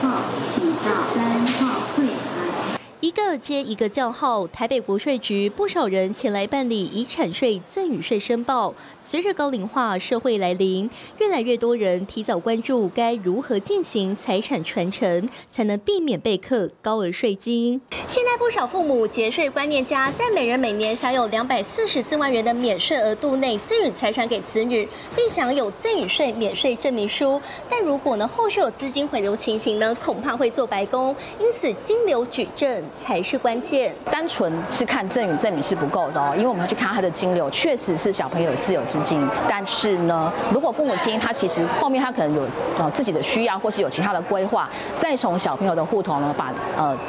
号，请到3号柜台。 一个接一个叫号，台北国税局不少人前来办理遗产税、赠与税申报。随着高龄化社会来临，越来越多人提早关注该如何进行财产传承，才能避免被课高额税金。现在不少父母节税观念佳，在每人每年享有244万元的免税额度内赠与财产给子女，并享有赠与税免税证明书。但如果后续有资金回流情形呢，恐怕会做白工。因此，金流举证 才是关键。单纯是看赠与证明是不够的哦，因为我们要去看他的金流，确实是小朋友有自有资金。但是呢，如果父母亲他其实后面他可能有自己的需要，或是有其他的规划，再从小朋友的户头呢把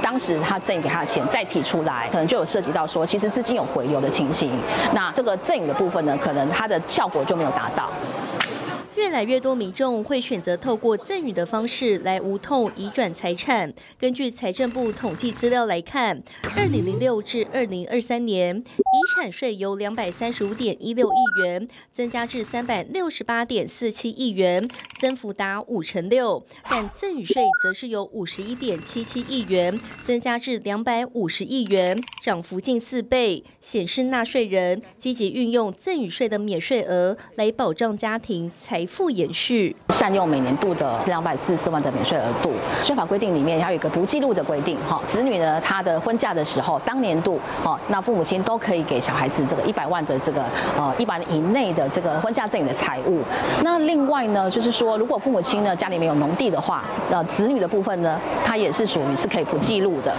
当时他赠与给他的钱再提出来，可能就有涉及到说其实资金有回流的情形。那这个赠与的部分呢，可能它的效果就没有达到。 越来越多民众会选择透过赠与的方式来无痛移转财产。根据财政部统计资料来看，2006至2023年，遗产税由235.16亿元增加至368.47亿元，增幅达56%；但赠与税则是由51.77亿元增加至250亿元，涨幅近4倍，显示纳税人积极运用赠与税的免税额来保障家庭财富 延续，善用每年度的244万的免税额度。税法规定里面还有一个不记录的规定，子女呢他的婚嫁的时候，当年度那父母亲都可以给小孩子这个100万的这个100万以内的这个婚嫁赠与的财物。那另外呢，就是说如果父母亲呢家里面有农地的话，子女的部分呢，他也是属于是可以不记录的，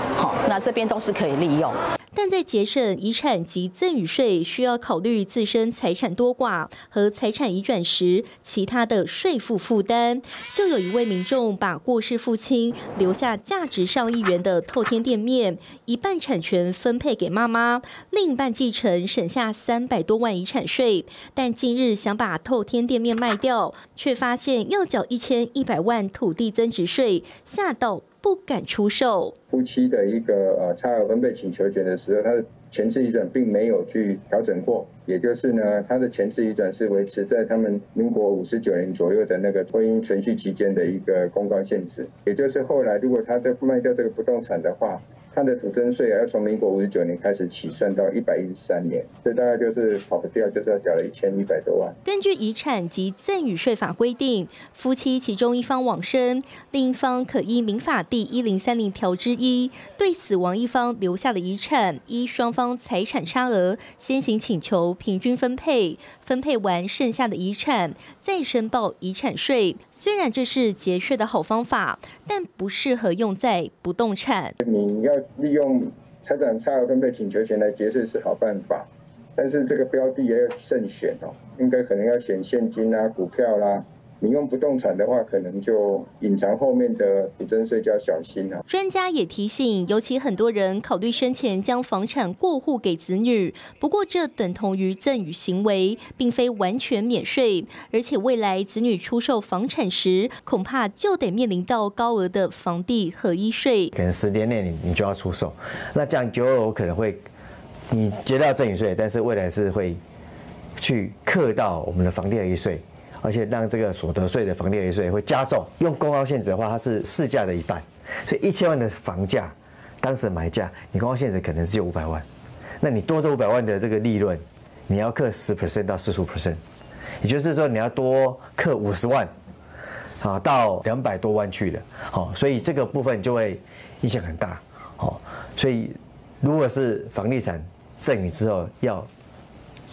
那这边都是可以利用。 但在节省遗产及赠与税，需要考虑自身财产多寡和财产移转时其他的税负负担。就有一位民众把过世父亲留下价值上亿元的透天店面，一半产权分配给妈妈，另一半继承，省下300多万遗产税。但近日想把透天店面卖掉，却发现要缴1100万土地增值税，吓到 不敢出售。夫妻的一个差额分配请求权的时候，他的前置移转并没有去调整过，也就是呢，他的前置移转是维持在他们民国59年左右的那个婚姻存续期间的一个公告限制。也就是后来如果他在卖掉这个不动产的话，他的土增税要从民国59年开始起算到113年，所以大概就是跑不掉，就是要缴了1100多万。根据遗产及赠与税法规定，夫妻其中一方往生，另一方可依民法第1030条之1，对死亡一方留下的遗产，依双方财产差额先行请求平均分配，分配完剩下的遗产再申报遗产税。虽然这是节税的好方法，但不适合用在不动产。 利用财产差额分配请求权来节税是好办法，但是这个标的也要慎选哦，应该可能要选现金啦、股票啦。 你用不动产的话，可能就隐藏后面的土增税，就要小心啊。专家也提醒，尤其很多人考虑生前将房产过户给子女，不过这等同于赠与行为，并非完全免税，而且未来子女出售房产时，恐怕就得面临到高额的房地合一税。可能10年内你就要出售，那这样久而久之可能会你结到赠与税，但是未来是会去课到我们的房地合一税。 而且让这个所得税的房地合一税会加重，用公告限制的话，它是市价的1半，所以1000万的房价，当时买价，你公告限制可能是有500万，那你多这500万的这个利润，你要课10% 到45%，也就是说你要多课50万，啊，到200多万去了，好，所以这个部分就会影响很大，好，所以如果是房地产赠与之后要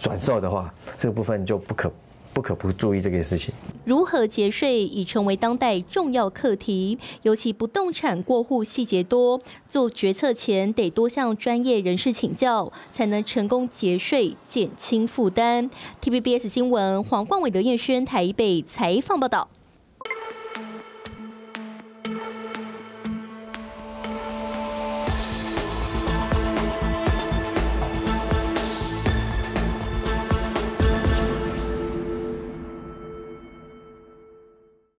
转售的话，这个部分就不可不注意这个事情。如何节税已成为当代重要课题，尤其不动产过户细节多，做决策前得多向专业人士请教，才能成功节税，减轻负担。TVBS 新闻黄冠伟、刘彦轩台北采访报道。